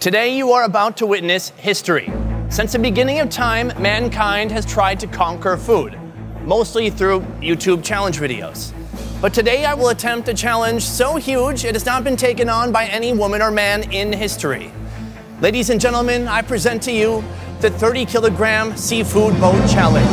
Today you are about to witness history. Since the beginning of time, mankind has tried to conquer food, mostly through YouTube challenge videos. But today I will attempt a challenge so huge it has not been taken on by any woman or man in history. Ladies and gentlemen, I present to you the 30-kilogram seafood boat challenge.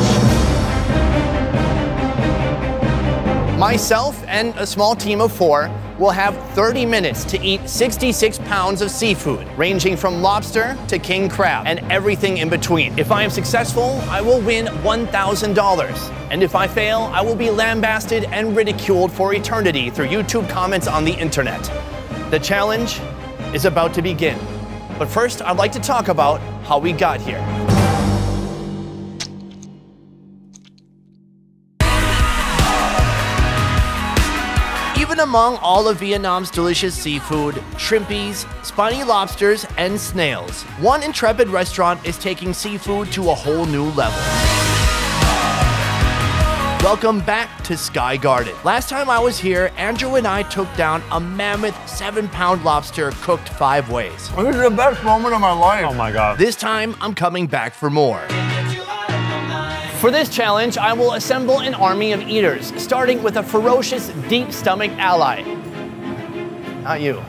Myself and a small team of 4 will have 30 minutes to eat 66 pounds of seafood, ranging from lobster to king crab and everything in between. If I am successful, I will win $1,000. And if I fail, I will be lambasted and ridiculed for eternity through YouTube comments on the internet. The challenge is about to begin. But first, I'd like to talk about how we got here. Even among all of Vietnam's delicious seafood, shrimpies, spiny lobsters, and snails, one intrepid restaurant is taking seafood to a whole new level. Welcome back to Sky Garden. Last time I was here, Andrew and I took down a mammoth 7-pound lobster cooked 5 ways. This is the best moment of my life. Oh my God. This time, I'm coming back for more. For this challenge, I will assemble an army of eaters, starting with a ferocious, deep-stomach ally. Not you.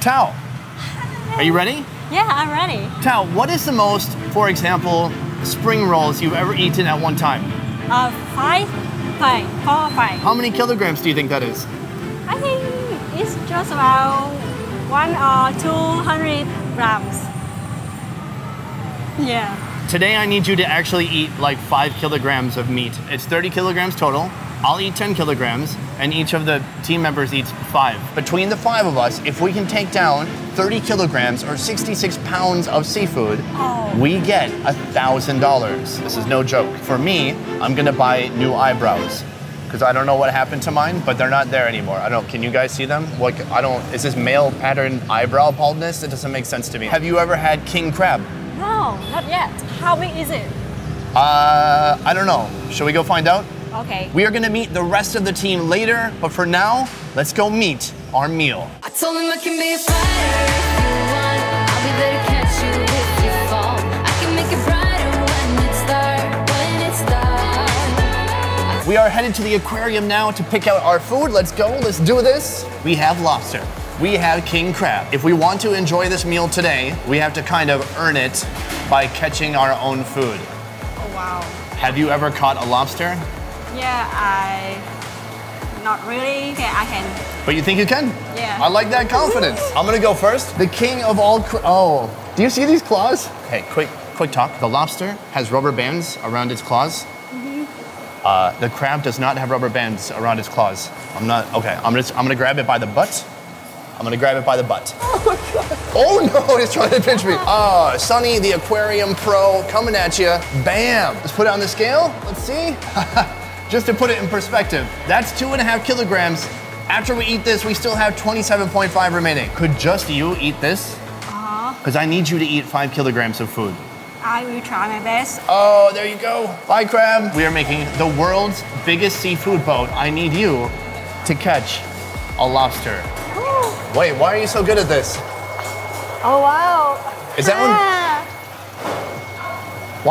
Tao, are you ready? Yeah, I'm ready. Tao, what is the most, for example, spring rolls you've ever eaten at one time? Four or five. How many kilograms do you think that is? I think it's just about 100 or 200 grams. Yeah. Today I need you to actually eat like 5 kilograms of meat. It's 30 kilograms total. I'll eat 10 kilograms, and each of the team members eats 5. Between the 5 of us, if we can take down 30 kilograms or 66 pounds of seafood, we get $1,000. This is no joke. For me, I'm gonna buy new eyebrows, because I don't know what happened to mine, but they're not there anymore. I don't, can you guys see them? Like, I don't, is this male pattern eyebrow baldness? It doesn't make sense to me. Have you ever had king crab? No, not yet. How big is it? I don't know. Shall we go find out? Okay. We are gonna meet the rest of the team later, but for now, let's go meet our meal. I told him I can be a fighter if you want. I'll be there to catch you if you fall. I can make it brighter when it's dark, We are headed to the aquarium now to pick out our food. Let's go, let's do this. We have lobster. We have king crab. If we want to enjoy this meal today, we have to kind of earn it by catching our own food. Oh, wow. Have you ever caught a lobster? Yeah, not really, yeah, I can. But you think you can? Yeah. I like that confidence. I'm gonna go first. The king of all, do you see these claws? Hey, quick talk. The lobster has rubber bands around its claws. The crab does not have rubber bands around its claws. I'm gonna grab it by the butt. Oh my God. Oh no, he's trying to pinch me. Oh, Sonny, the aquarium pro, coming at you. Bam. Let's put it on the scale. Let's see. Just to put it in perspective, that's 2.5 kilograms. After we eat this, we still have 27.5 remaining. Could just you eat this? Because I need you to eat 5 kilograms of food. I will try my best. Oh, there you go. Bye, crab. We are making the world's biggest seafood boat. I need you to catch a lobster. Ooh. Wait, why are you so good at this? Oh, wow. Is that one?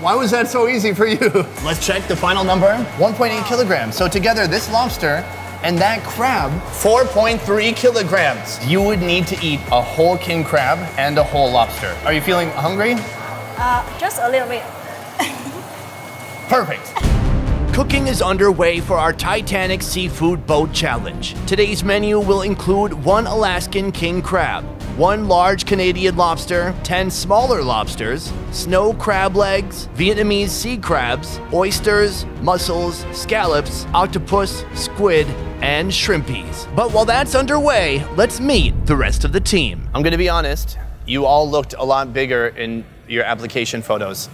Why was that so easy for you? Let's check the final number. 1.8 kilograms. So together, this lobster and that crab, 4.3 kilograms. You would need to eat a whole king crab and a whole lobster. Are you feeling hungry? Just a little bit. Perfect. Cooking is underway for our Titanic Seafood Boat Challenge. Today's menu will include 1 Alaskan king crab, 1 large Canadian lobster, 10 smaller lobsters, snow crab legs, Vietnamese sea crabs, oysters, mussels, scallops, octopus, squid, and shrimpies. But while that's underway, let's meet the rest of the team. I'm gonna be honest, you all looked a lot bigger in your application photos.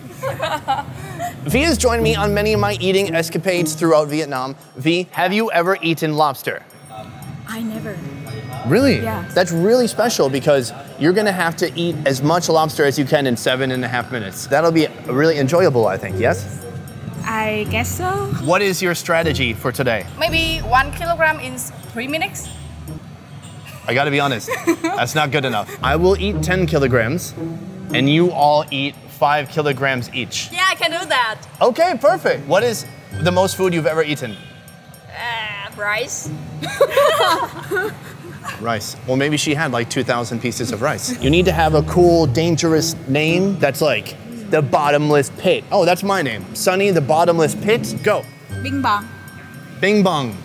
V has joined me on many of my eating escapades throughout Vietnam. V, have you ever eaten lobster? I never. Really? Yeah. That's really special because you're gonna have to eat as much lobster as you can in 7.5 minutes. That'll be really enjoyable, I think, yes? I guess so. What is your strategy for today? Maybe 1 kilogram in 3 minutes. I gotta be honest, that's not good enough. I will eat 10 kilograms and you all eat 5 kilograms each. Yeah, I can do that. Okay, perfect. What is the most food you've ever eaten? Rice. Rice. Well, maybe she had like 2,000 pieces of rice. You need to have a cool, dangerous name that's like the Bottomless Pit. Oh, that's my name. Sunny the Bottomless Pit. Go. Bing Bong. Bing Bong.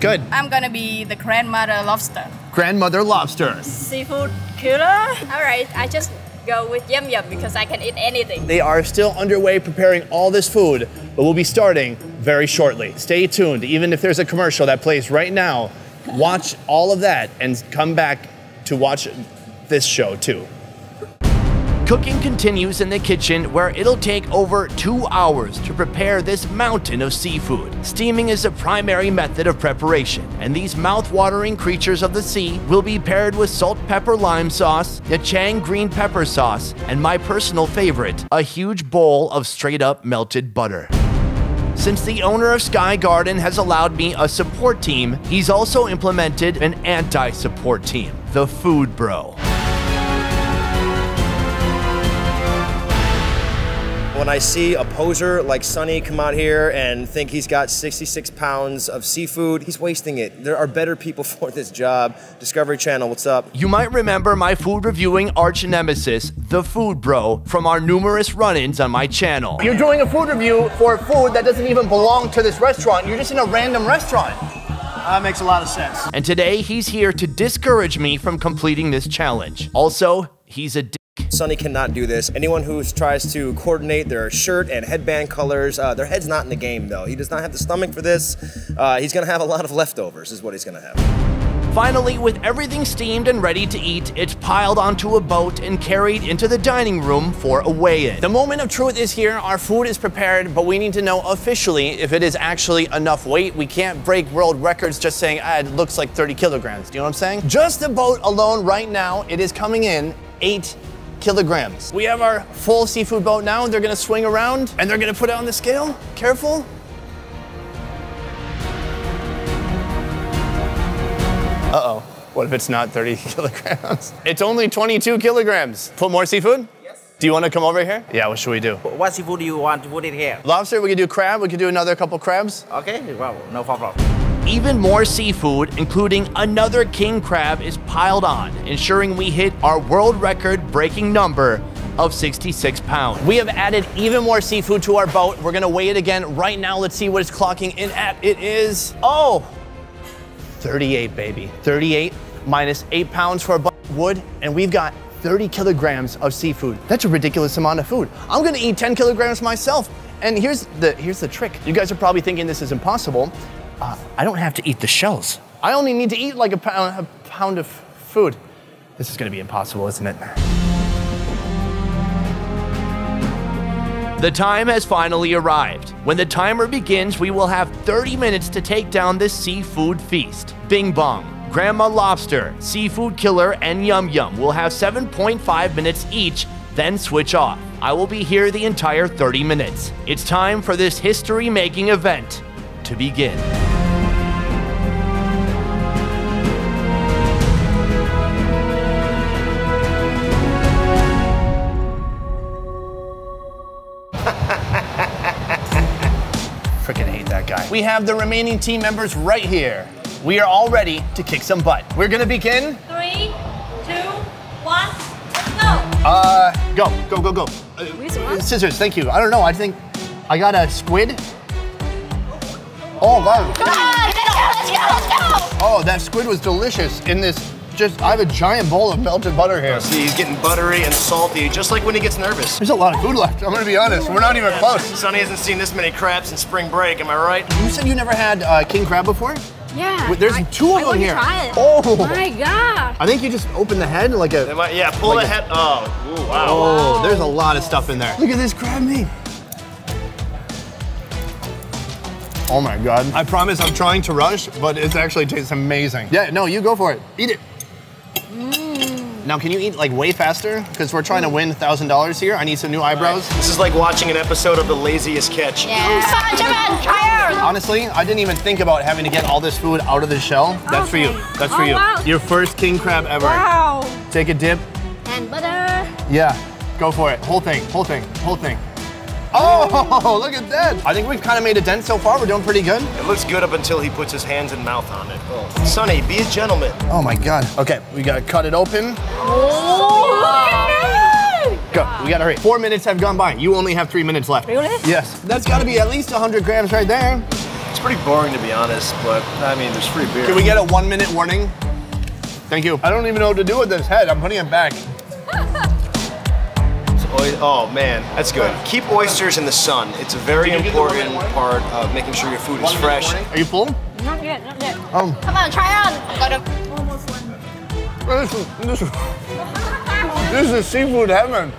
Good. I'm gonna be the Grandmother Lobster. Grandmother Lobster. Seafood killer. All right, I just go with Yum Yum because I can eat anything. They are still underway preparing all this food, but we'll be starting very shortly. Stay tuned, even if there's a commercial that plays right now, watch all of that and come back to watch this show too. Cooking continues in the kitchen where it'll take over 2 hours to prepare this mountain of seafood. Steaming is the primary method of preparation, and these mouth-watering creatures of the sea will be paired with salt pepper lime sauce, Nechang green pepper sauce, and my personal favorite, a huge bowl of straight-up melted butter. Since the owner of Sky Garden has allowed me a support team, he's also implemented an anti-support team, the Food Bro. When I see a poser like Sunny come out here and think he's got 66 pounds of seafood, he's wasting it. There are better people for this job. Discovery Channel, what's up? You might remember my food reviewing arch nemesis, The Food Bro, from our numerous run-ins on my channel. You're doing a food review for food that doesn't even belong to this restaurant. You're just in a random restaurant. That makes a lot of sense. And today, he's here to discourage me from completing this challenge. Also, he's a Sunny cannot do this. Anyone who tries to coordinate their shirt and headband colors, their head's not in the game though. He does not have the stomach for this. He's gonna have a lot of leftovers is what he's gonna have. Finally, with everything steamed and ready to eat, it's piled onto a boat and carried into the dining room for a weigh-in. The moment of truth is here. Our food is prepared, but we need to know officially if it is actually enough weight. We can't break world records just saying, it looks like 30 kilograms. Do you know what I'm saying? Just the boat alone right now, it is coming in 8 kilograms. We have our full seafood boat now. They're gonna swing around and they're gonna put it on the scale. Careful. Uh-oh, what if it's not 30 kilograms? It's only 22 kilograms. Put more seafood? Yes. Do you wanna come over here? Yeah, what should we do? What seafood do you want to put in here? Lobster, we could do crab. We could do another couple crabs. Okay, well, no problem. Even more seafood, including another king crab, is piled on, ensuring we hit our world record-breaking number of 66 pounds. We have added even more seafood to our boat. We're gonna weigh it again right now. Let's see what it's clocking in at. It is, 38, baby. 38 minus 8 pounds for a wood, and we've got 30 kilograms of seafood. That's a ridiculous amount of food. I'm gonna eat 10 kilograms myself. And here's the trick. You guys are probably thinking this is impossible. I don't have to eat the shells. I only need to eat like a pound of food. This is gonna be impossible, isn't it? The time has finally arrived. When the timer begins, we will have 30 minutes to take down this seafood feast. Bing Bong, Grandma Lobster, Seafood Killer, and Yum Yum will have 7.5 minutes each, then switch off. I will be here the entire 30 minutes. It's time for this history-making event to begin. Freaking hate that guy. We have the remaining team members right here. We are all ready to kick some butt. We're gonna begin. 3, 2, 1, let's go. Go. Scissors, thank you. I don't know, I think I got a squid. Oh, wow. Come on, let's go. Oh, that squid was delicious in this, I have a giant bowl of melted butter here. See, he's getting buttery and salty, just like when he gets nervous. There's a lot of food left, I'm gonna be honest. We're not even close. Sunny hasn't seen this many crabs in spring break, am I right? You said you never had king crab before? Yeah. Wait, there's two of them here. Try it. Oh. My God. I think you just open the head like a... Yeah, pull like the head. Oh, ooh, wow. Oh, there's a lot of stuff in there. Look at this crab meat. Oh my God. I promise I'm trying to rush, but it actually tastes amazing. Yeah, no, you go for it. Eat it. Mm. Now, can you eat like way faster? Because we're trying to win $1,000 here. I need some new eyebrows. Right. This is like watching an episode of The Laziest Catch. Yeah. Honestly, I didn't even think about having to get all this food out of the shell. That's for you. That's for you. Wow. Your first king crab ever. Wow. Take a dip. And butter. Yeah. Go for it. Whole thing. Whole thing. Whole thing. Oh, look at that. I think we've kind of made a dent so far. We're doing pretty good. It looks good up until he puts his hands and mouth on it. Oh. Sonny, be a gentleman. Oh my God. Okay, we gotta cut it open. Oh, look at that. Go, we gotta hurry. 4 minutes have gone by. You only have 3 minutes left. Really? Yes. That's gotta be at least 100 grams right there. It's pretty boring to be honest, but I mean, there's free beer. Can we get a 1 minute warning? Thank you. I don't even know what to do with this head. I'm putting it back. Oh man, that's good. Keep oysters in the sun. It's a very important part of making sure your food is fresh. Are you full? Not yet, not yet. Come on, try on. Got him. Almost one. This is seafood heaven.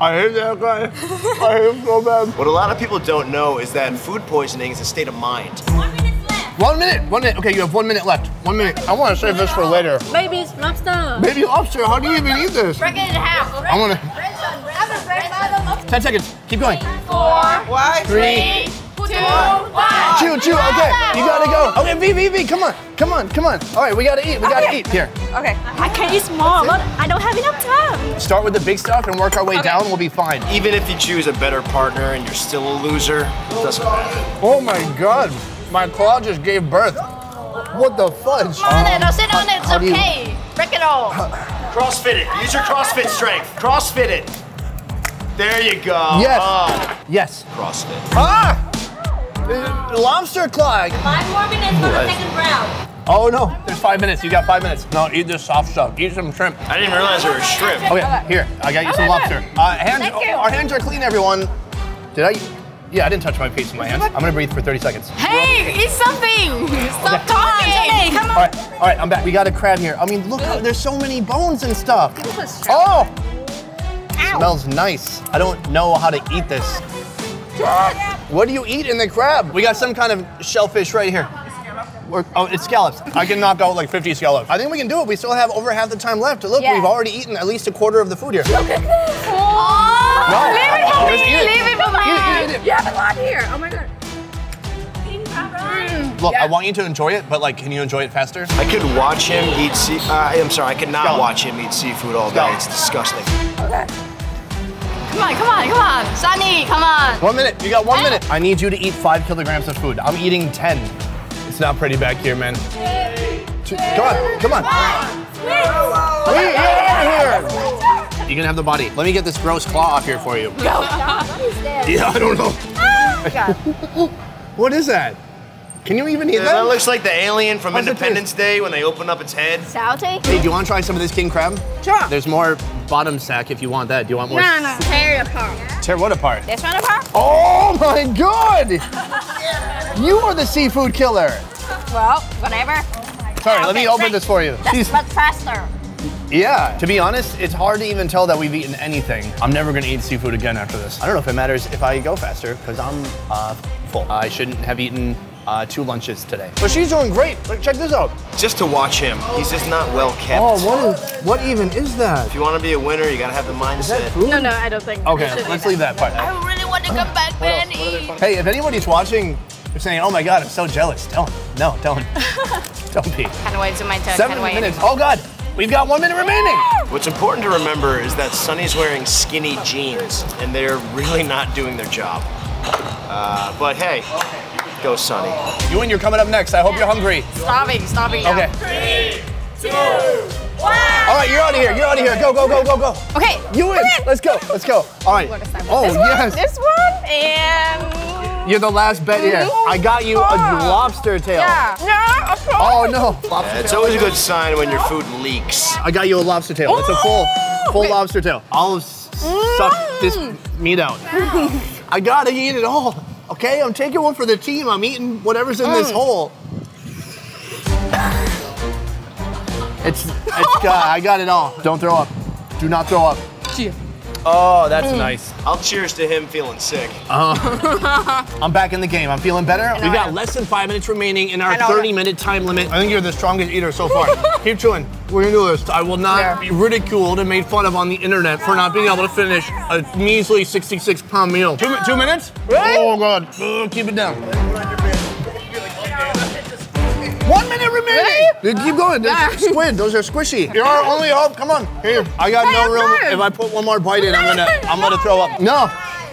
I hate that guy. I hate him so bad. What a lot of people don't know is that food poisoning is a state of mind. 1 minute left. 1 minute? 1 minute. Okay, you have 1 minute left. 1 minute. I want to save this for later. Baby lobster. Baby lobster? How do you even eat this? Break it in half. I want to. 10 seconds. Keep going. 4, 3, 2, 1. Chew. Okay, you gotta go. Okay, V, come on. Come on, come on. All right, we gotta eat. We gotta eat. Here. Okay. I can eat small, but I don't have enough time. Start with the big stuff and work our way down. We'll be fine. Even if you choose a better partner and you're still a loser, it doesn't matter. Oh my God. My claw just gave birth. What the fudge? Come on, I'll sit on it, it's okay. Break it all. Crossfit it, use your CrossFit strength. Crossfit it. There you go. Yes, yes. Crossfit. Ah! Lobster claw. 5 more minutes for the second round. Oh no, there's 5 minutes, you got 5 minutes. No, eat this soft stuff, eat some shrimp. I didn't even realize there was shrimp. Okay, here, I got you some lobster. Our hands are clean, everyone. Did I? Yeah, I didn't touch my piece in my hands. I'm gonna breathe for 30 seconds. Hey, eat something! Stop talking! Come on! All right, I'm back. We got a crab here. I mean, look, how, there's so many bones and stuff. Give us a strap. Oh! Ow. Smells nice. I don't know how to eat this. What do you eat in the crab? We got some kind of shellfish right here. Oh, it's scallops. I can knock out like 50 scallops. I think we can do it. We still have over half the time left. Look, we've already eaten at least a quarter of the food here. Look at this. Oh, no. Leave it for me. Leave it for me. Eat it. You have a lot here. Oh my God. Look, I want you to enjoy it, but like, can you enjoy it faster? I could watch him eat seafood. I'm sorry, I could not watch him eat seafood all day. It's disgusting. Okay. Come on, come on, come on. Sunny, come on. 1 minute. You got 1 minute. I need you to eat 5 kilograms of food. I'm eating 10. It's not pretty back here, man. 3, 2, come on, come on. 1, 2, 3. You're gonna have the body. Let me get this gross claw off here for you. Go. What is this? Yeah, I don't know. Oh, what is that? Can you even eat that? That looks like the alien from Independence Day when they open up its head. Salty. Hey, do you want to try some of this king crab? Sure. There's more bottom sack if you want that. Do you want more? No, no. Tear it apart. Tear what apart? This one apart. Oh my God! You are the seafood killer. Well, whatever. Oh sorry, let me open this for you. That's much faster. Yeah, to be honest, it's hard to even tell that we've eaten anything. I'm never gonna eat seafood again after this. I don't know if it matters if I go faster, because I'm full. I shouldn't have eaten 2 lunches today. But she's doing great. Like, check this out. Just to watch him, he's just not well kept. Oh, what even is that? If you want to be a winner, you gotta have the mindset. No, no, I don't think. Okay, let's leave that part. I really want to come back there and eat. Hey, if anybody's watching, you're saying, oh my God, I'm so jealous. Don't. No, don't. Don't be. Can't wait to my turn. 7 minutes. Oh God, we've got 1 minute remaining. What's important to remember is that Sunny's wearing skinny jeans and they're really not doing their job. But hey, go Sunny. You and you're coming up next. I hope you're hungry. Starving. Okay. 3, 2, 1. All right, you're out of here. You're out of here. Go. Okay. You win. Let's go. All right. Oh, yes. This one and... You're the last bet here. I got you a lobster tail. Yeah. No, of course. Oh no. Yeah, it's always a good sign when your food leaks. I got you a lobster tail. Ooh! It's a full lobster tail. I'll suck this meat out. Wow. I gotta eat it all. Okay, I'm taking one for the team. I'm eating whatever's in this hole. I got it all. Don't throw up. Do not throw up. Cheers. Oh, that's nice. I'll cheers to him feeling sick. I'm back in the game. I'm feeling better. We got less than 5 minutes remaining in our 30-minute time limit. I think you're the strongest eater so far. Keep chewing. We're gonna do this. I will not be ridiculed and made fun of on the internet for not being able to finish a measly 66-pound meal. 2 minutes? Really? Oh God, keep it down. 1 minute remaining. Really? Dude, keep going. Squid, those are squishy. You're our only hope. Come on. Here. I got no room. Time. If I put one more bite in, I'm gonna throw up. No.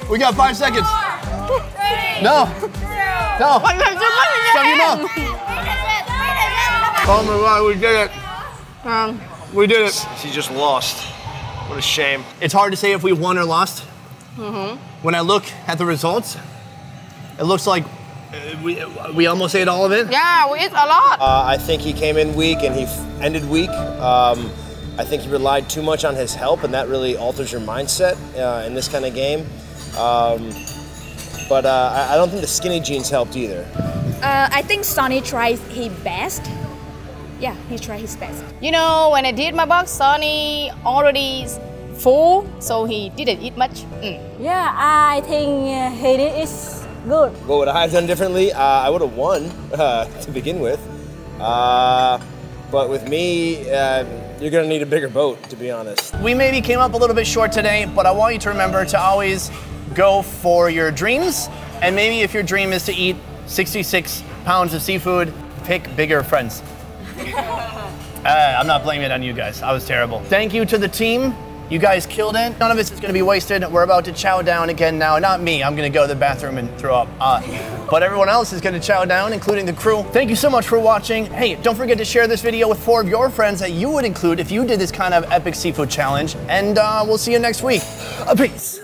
We got 5 seconds. 4, 3, no. 2, no. Shut your mouth. Oh my God, we did it. We did it. She just lost. What a shame. It's hard to say if we won or lost. When I look at the results, it looks like we almost ate all of it. Yeah, we ate a lot. I think he came in weak and he ended weak. I think he relied too much on his help, and that really alters your mindset in this kind of game. But I don't think the skinny jeans helped either. I think Sonny tried his best. Yeah, he tried his best. You know, when I did my box, Sonny already full, so he didn't eat much. Yeah, I think he did it good. What would I have done differently? I would have won to begin with. But with me, you're gonna need a bigger boat, to be honest. We maybe came up a little bit short today, but I want you to remember to always go for your dreams. And maybe if your dream is to eat 66 pounds of seafood, pick bigger friends. I'm not blaming it on you guys. I was terrible. Thank you to the team. You guys killed it. None of this is gonna be wasted. We're about to chow down again now. Not me, I'm gonna go to the bathroom and throw up. But everyone else is gonna chow down, including the crew. Thank you so much for watching. Hey, don't forget to share this video with 4 of your friends that you would include if you did this kind of epic seafood challenge. And we'll see you next week. Peace.